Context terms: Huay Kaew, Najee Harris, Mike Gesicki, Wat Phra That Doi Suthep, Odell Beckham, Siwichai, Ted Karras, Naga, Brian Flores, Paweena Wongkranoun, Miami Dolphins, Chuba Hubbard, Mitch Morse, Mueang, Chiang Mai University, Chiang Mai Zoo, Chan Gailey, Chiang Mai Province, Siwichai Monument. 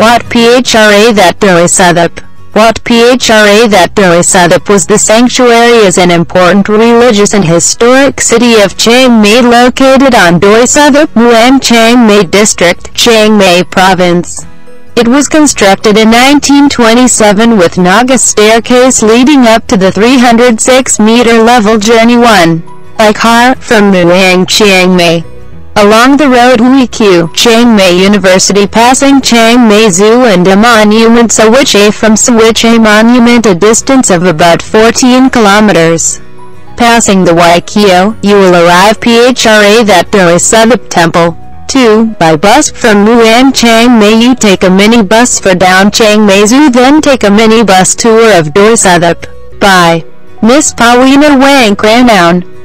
Wat Phra That Doi Suthep. Wat Phra That Doi Suthep was the sanctuary as an important religious and historic city of Chiang Mai located on Doi Suthep Mueang, Chiang Mai District, Chiang Mai Province. It was constructed in 1927 with Naga staircase leading up to the 306-meter level journey 1 by car from Mueang, Chiang Mai. Along the road Huay Kaew, Chiang Mai University passing Chiang Mai Zoo and a monument Siwichai from Siwichai Monument a distance of about 14 kilometers. Passing the Huay Kaew, you will arrive Phra That Doi Suthep Temple. 2. By bus from Mueang, Chiang Mai you take a minibus for down Chiang Mai Zoo then take a minibus tour of Doi Suthep. By Miss Paweena Wongkranoun.